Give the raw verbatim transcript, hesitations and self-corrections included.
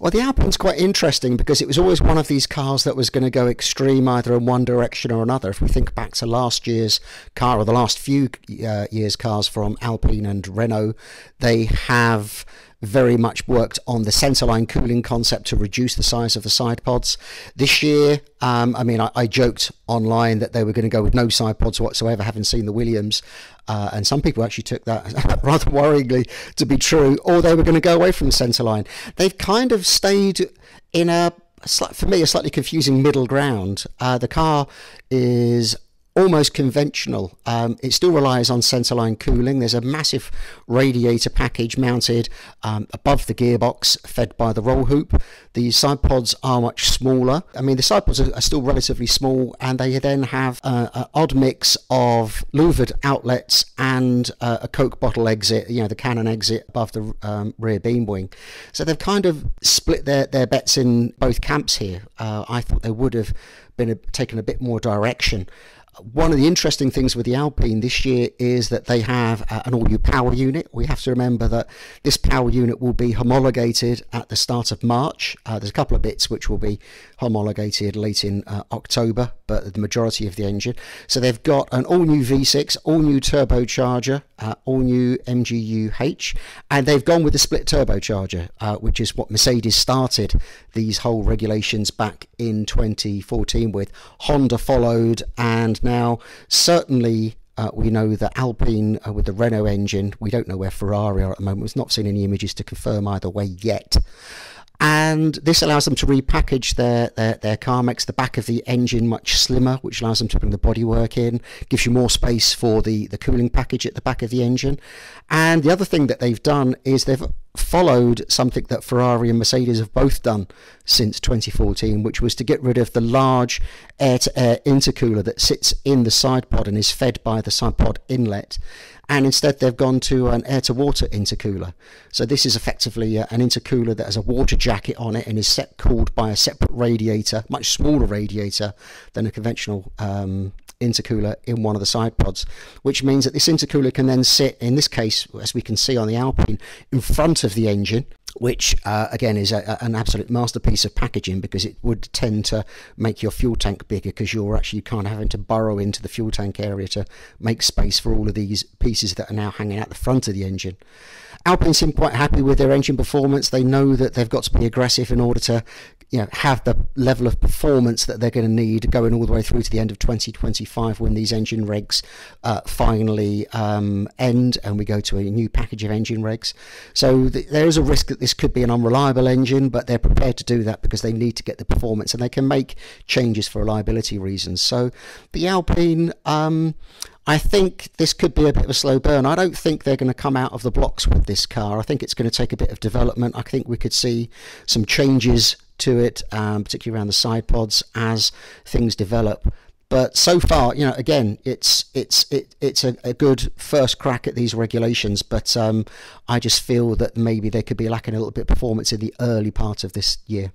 Well, the Alpine's quite interesting because it was always one of these cars that was going to go extreme either in one direction or another. If we think back to last year's car or the last few uh, years' cars from Alpine and Renault, they have very much worked on the centerline cooling concept to reduce the size of the side pods. This year, um, I mean, I, I joked online that they were going to go with no side pods whatsoever, having seen the Williams. Uh, and some people actually took that rather worryingly to be true, or they were going to go away from the centerline. They've kind of stayed in a, for me, a slightly confusing middle ground. Uh, the car is almost conventional. Um, it still relies on centerline cooling. There's a massive radiator package mounted um, above the gearbox, fed by the roll hoop. The side pods are much smaller. I mean, the side pods are, are still relatively small, and they then have an odd mix of louvered outlets and uh, a Coke bottle exit, you know, the cannon exit above the um, rear beam wing. So they've kind of split their, their bets in both camps here. Uh, I thought they would have been a, taken a bit more direction. One of the interesting things with the Alpine this year is that they have uh, an all-new power unit. We have to remember that this power unit will be homologated at the start of March. Uh, there's a couple of bits which will be homologated late in uh, October, but the majority of the engine. So they've got an all-new V six, all-new turbocharger, uh, all-new M G U H, and they've gone with the split turbocharger, uh, which is what Mercedes started these whole regulations back in twenty fourteen with. Honda followed, and now certainly uh, we know that Alpine uh, with the Renault engine, we don't know where Ferrari are at the moment. We've not seen any images to confirm either way yet. And this allows them to repackage their, their, their car, makes the back of the engine much slimmer, which allows them to bring the bodywork in, gives you more space for the, the cooling package at the back of the engine. And the other thing that they've done is they've followed something that Ferrari and Mercedes have both done since twenty fourteen, which was to get rid of the large air-to-air intercooler that sits in the side pod and is fed by the side pod inlet. And instead they've gone to an air-to-water intercooler. So this is effectively an intercooler that has a water jacket on it and is set, cooled by a separate radiator, much smaller radiator than a conventional um, intercooler in one of the side pods, which means that this intercooler can then sit, in this case, as we can see on the Alpine, in front of the engine, which uh, again is a, an absolute masterpiece of packaging because it would tend to make your fuel tank bigger because you're actually kind of having to burrow into the fuel tank area to make space for all of these pieces that are now hanging out the front of the engine. Alpine seem quite happy with their engine performance. They know that they've got to be aggressive in order to, you know, have the level of performance that they're going to need going all the way through to the end of twenty twenty-five when these engine regs uh, finally um, end and we go to a new package of engine regs. So th there is a risk that this could be an unreliable engine, but they're prepared to do that because they need to get the performance, and they can make changes for reliability reasons. So the Alpine, um, I think this could be a bit of a slow burn. I don't think they're going to come out of the blocks with this car. I think it's going to take a bit of development. I think we could see some changes to it, um, particularly around the side pods as things develop. But so far, you know, again, it's it's it, it's a, a good first crack at these regulations. But um, I just feel that maybe they could be lacking a little bit of performance in the early part of this year.